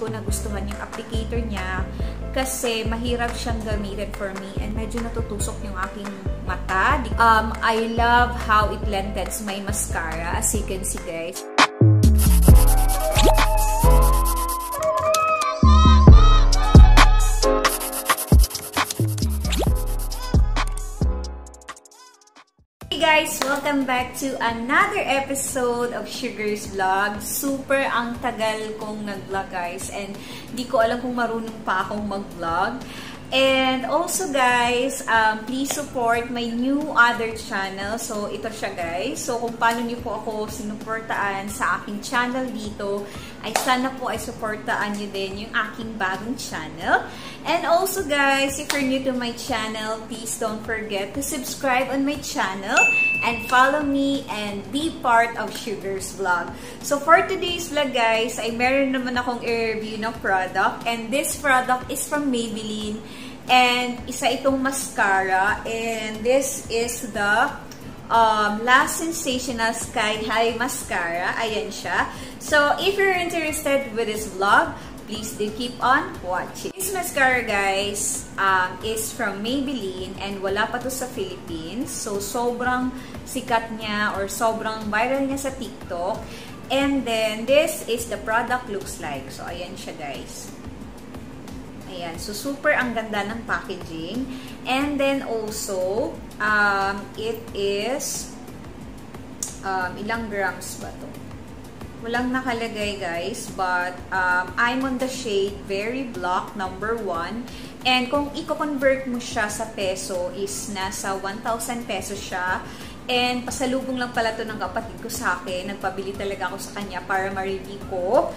ko nagustuhan yung applicator niya kasi mahirap siyang gamitin for me and medyo natutusok yung aking mata. I love how it lengthens my mascara, as you can see guys. Guys, welcome back to another episode of Sugar's Vlog. Super ang tagal kong nag-vlog guys and di ko alam kung marunong pa akong mag-vlog. And also guys, please support my new other channel. So ito siya guys. So kung paano niyo po ako sinuportaan sa aking channel dito, ay sana po ay suportaan niyo din yung aking bagong channel. And also guys, if you're new to my channel, please don't forget to subscribe on my channel and follow me and be part of Sugar's Vlog. So for today's vlog guys, ay meron naman akong i-review ng product. And this product is from Maybelline. And isa itong mascara. And this is the Lash Sensational Sky High Mascara. Ayan siya. So if you're interested with this vlog, please do keep on watching. This mascara guys is from Maybelline and wala pa to sa Philippines. So sobrang sikat niya or sobrang viral niya sa TikTok. And then this is the product looks like. So ayan siya guys. Ayan. So super ang ganda ng packaging. And then also it is ilang grams ba to? Walang nakalagay guys, but I'm on the shade Very Black No. 1. And kung i-convert mo siya sa peso is nasa 1,000 pesos siya. And pasalubong lang pala to ng kapatid ko sa akin. Nagpabili talaga ako sa kanya para ma-review ko.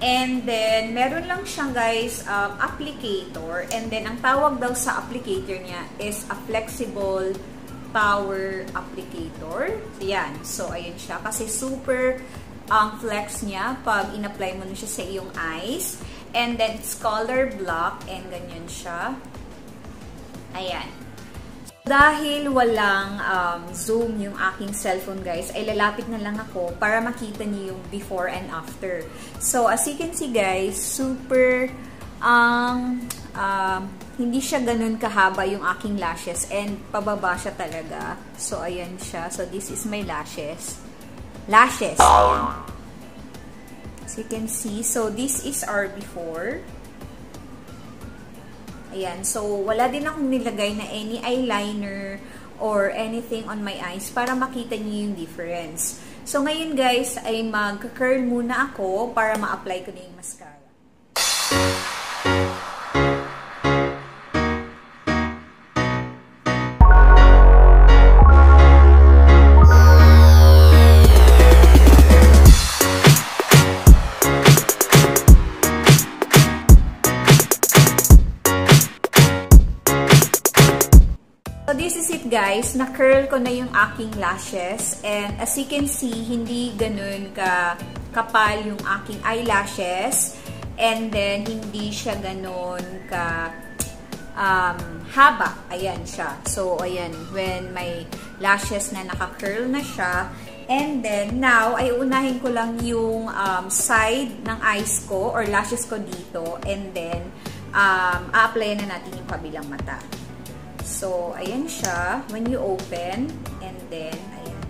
And then, meron lang siyang guys, applicator. And then, ang tawag daw sa applicator niya is a flexible power applicator. Ayan. So, ayan siya. Kasi super ang flex niya pag in-apply mo na siya sa iyong eyes. And then, it's color block. And ganyan siya. Ayan. So, dahil walang zoom yung aking cellphone, guys, ay lalapit na lang ako para makita niyo yung before and after. So, as you can see, guys, super hindi siya ganun kahaba yung aking lashes. And pababa siya talaga. So, ayan siya. So, this is my lashes. As you can see, so this is our before. Ayan, so wala din akong nilagay na any eyeliner or anything on my eyes para makita niyo yung difference. So ngayon guys, ay mag-curl muna ako para ma-apply ko na yung mascara. So this is it guys, na-curl ko na yung aking lashes and as you can see, hindi ganun ka-kapal yung aking eyelashes and then hindi siya ganun ka-haba. Ayan siya. So ayan, when my lashes na naka-curl na siya and then now, ay unahin ko lang yung side ng eyes ko or lashes ko dito and then a-apply na natin yung kabilang mata. So, ayan siya. When you open, and then, ayan.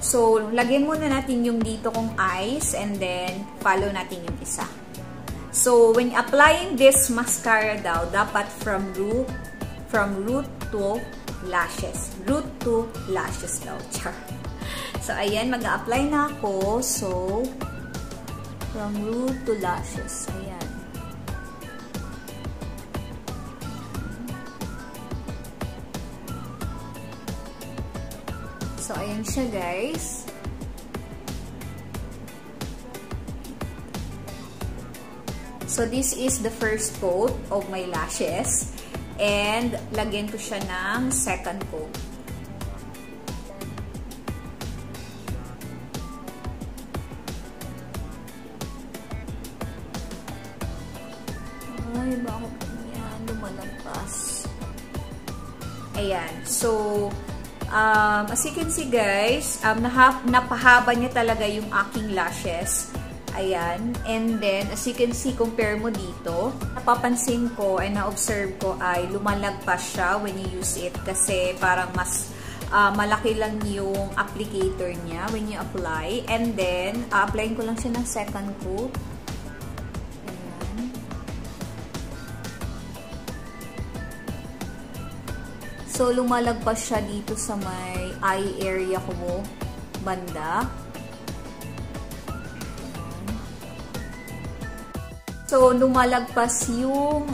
So, lagyan muna natin yung dito kong eyes, and then, follow natin yung isa. So, when applying this mascara daw, dapat from root to lashes. Root to lashes daw. So, ayan. Mag-a-apply na ako. So, from root to lashes. Ayan. So, ayan siya, guys. So, this is the first coat of my lashes. And, lagyan ko siya ng second coat. Ay, bakit ganyan? Lumalampas. Ayan. So, as you can see guys, napahaba niya talaga yung aking lashes. Ayan. And then, as you can see, compare mo dito. Napapansin ko and na-observe ko ay lumalag pa siya when you use it kasi parang mas malaki lang yung applicator niya when you apply. And then, applying ko lang siya ng second coat. Ayan. So, lumalag pa siya dito sa may eye area ko mo banda. So, lumalagpas yung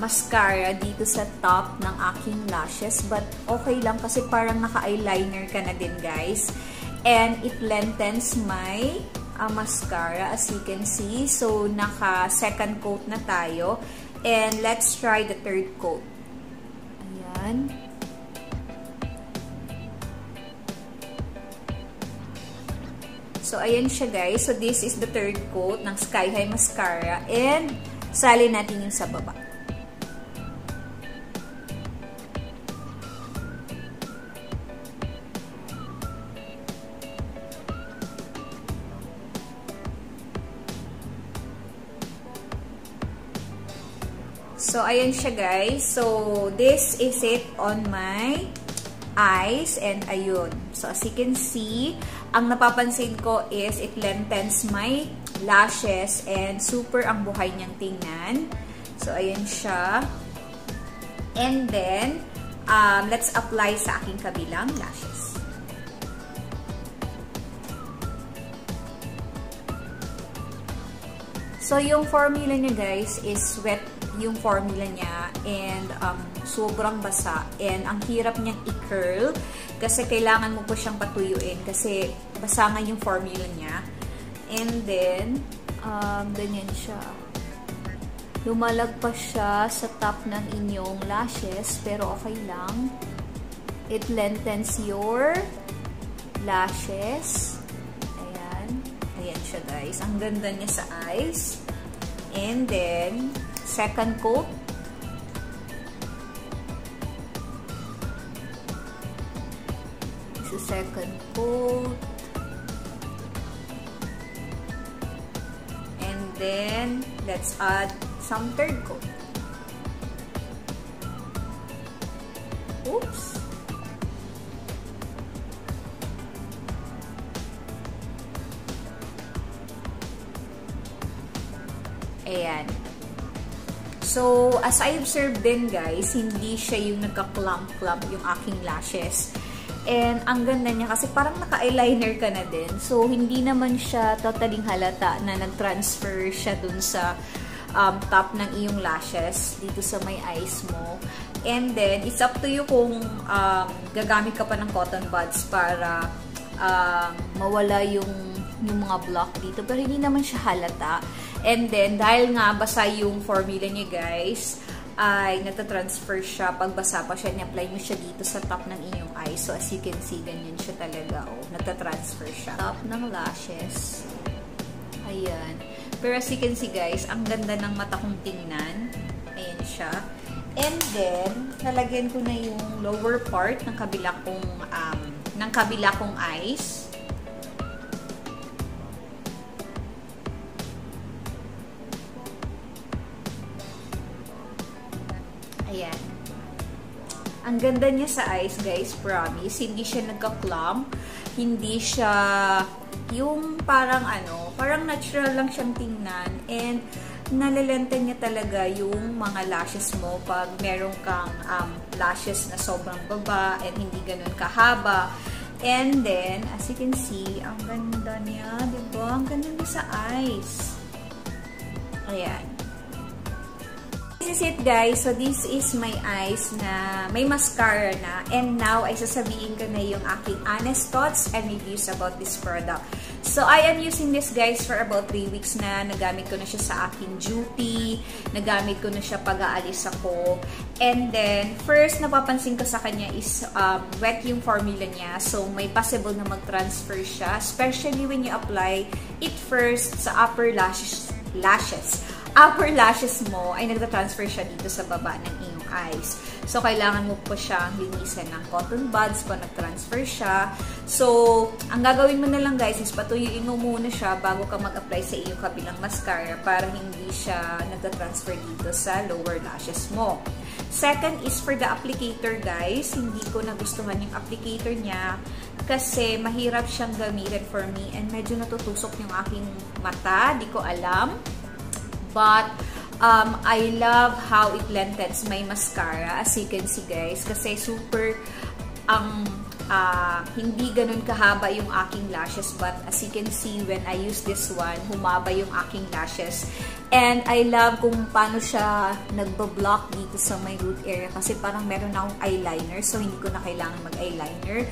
mascara dito sa top ng aking lashes. But, okay lang kasi parang naka-eyeliner ka na din, guys. And, it lengthens my mascara, as you can see. So, naka-second coat na tayo. And, let's try the third coat. Ayan. So, ayan siya, guys. So, this is the third coat ng Sky High Mascara. And, sali natin yung sa baba. So, ayan siya, guys. So, this is it on my eyes. And, ayun. So, as you can see, ang napapansin ko is it lengthens my lashes and super ang buhay niyang tingnan. So, ayan siya. And then, let's apply sa aking kabilang lashes. So, yung formula niya, guys, is wet yung formula niya and sobrang basa. And ang hirap niyang i-curl kasi kailangan mo po siyang patuyuin kasi basa nga yung formula niya. And then, ganyan siya. Lumalag pa siya sa top ng inyong lashes, pero okay lang. It lengthens your lashes. Ayan. Ayan siya, guys. Ang ganda niya sa eyes. And then, second coat. This is second coat. Then, let's add some third coat. Oops! Ayan. So, as I observed din, guys, hindi siya yung nagka-clump-clump yung aking lashes. And, ang ganda niya kasi parang naka-eyeliner ka na din. So, hindi naman siya totally halata na nag-transfer siya dun sa top ng iyong lashes dito sa may eyes mo. And then, it's up to you kung gagamit ka pa ng cotton buds para mawala yung mga block dito. Pero hindi naman siya halata. And then, dahil nga basa yung formula niya, guys, ay natatransfer siya. Pag basa pa siya, ni-apply mo siya dito sa top ng inyong eye. So, as you can see, ganyan siya talaga. Oh, natatransfer siya. Top ng lashes. Ayan. Pero as you can see, guys, ang ganda ng mata kong tingnan. Ayan siya. And then, nalagyan ko na yung lower part ng kabila kong eyes. Ayan. Ang ganda niya sa eyes, guys, promise. Hindi siya nagka-clump. Hindi siya yung parang ano, parang natural lang siyang tingnan. And nalalenten niya talaga yung mga lashes mo pag meron kang lashes na sobrang baba and hindi ganun kahaba. And then, as you can see, ang ganda niya, diba? Ang ganda niya sa eyes. Ayan. This is it, guys. So, this is my eyes na may mascara na. And now, ay sasabihin ko na yung aking honest thoughts and reviews about this product. So, I am using this, guys, for about 3 weeks na. Nagamit ko na siya sa aking duty. Nagamit ko na siya pag-aalis ako. And then, first, napapansin ko sa kanya is wet yung formula niya. So, may possible na mag-transfer siya. Especially when you apply it first sa upper lashes. Upper lashes mo ay nagtatransfer siya dito sa baba ng iyong eyes. So, kailangan mo po siyang linisan ng cotton buds kung nag-transfer siya. So, ang gagawin mo na lang guys is patuyuin mo muna siya bago ka mag-apply sa iyong kabilang mascara para hindi siya nag-transfer dito sa lower lashes mo. Second is for the applicator guys. Hindi ko nagustuhan yung applicator niya kasi mahirap siyang gamitin for me and medyo natutusok yung aking mata. Di ko alam. But, I love how it lengthens my mascara, as you can see guys, kasi super hindi ganun kahaba yung aking lashes, but as you can see when I use this one, humaba yung aking lashes. And I love kung paano siya nagba-block dito sa my root area kasi parang meron akong eyeliner, so hindi ko na kailangan mag-eyeliner.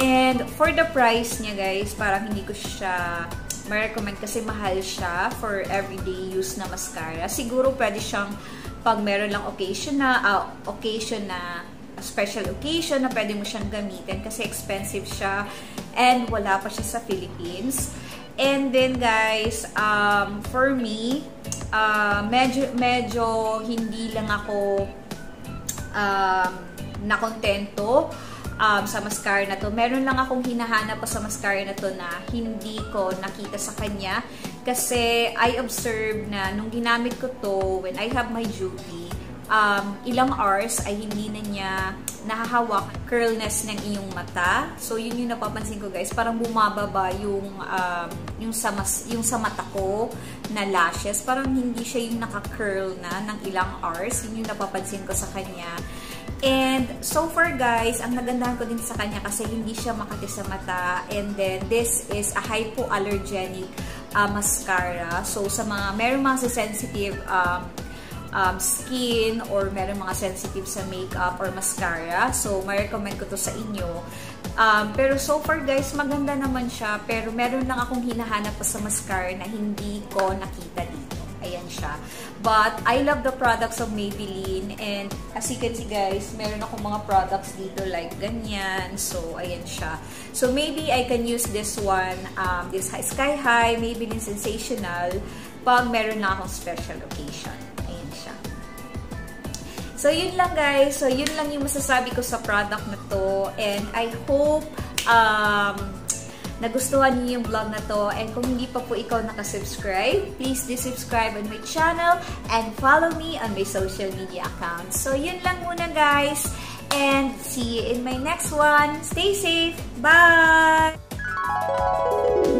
And for the price niya guys, parang hindi ko siya ma-recommend kasi mahal siya for everyday use na mascara. Siguro pwede siyang pag meron lang special occasion na pwede mo siyang gamitin kasi expensive siya and wala pa siya sa Philippines. And then guys, for me, medyo hindi lang ako nakontento sa mascara na to. Meron lang akong hinahanap pa sa mascara na to na hindi ko nakita sa kanya kasi I observed na nung ginamit ko to when I have my duty, ilang hours ay hindi na niya nahahawak curlness ng iyong mata. So yun yung napapansin ko guys, parang bumababa yung sa mata ko na lashes, parang hindi siya yung naka-curl na ng ilang hours. Yun yung napapansin ko sa kanya. And so far guys, ang nagandahan ko din sa kanya kasi hindi siya makati sa mata. And then this is a hypoallergenic mascara. So sa mga merong mga sensitive skin or merong mga sensitive sa makeup or mascara, so ma-recommend ko to sa inyo. Pero so far guys, maganda naman siya, pero meron lang akong hinahanap pa sa mascara na hindi ko nakita dito. Ayan siya. But, I love the products of Maybelline. And, as you can see guys, meron akong mga products dito like ganyan. So, ayan siya. So, maybe I can use this one, this Sky High, Maybelline Sensational, pag meron na akong special occasion. Ayan siya. So, yun lang guys. So, yun lang yung masasabi ko sa product na to. And, I hope, nagustuhan niyo yung vlog na to. And kung hindi pa po ikaw nakasubscribe, please do subscribe on my channel and follow me on my social media accounts. So, yun lang muna guys. And see you in my next one. Stay safe. Bye!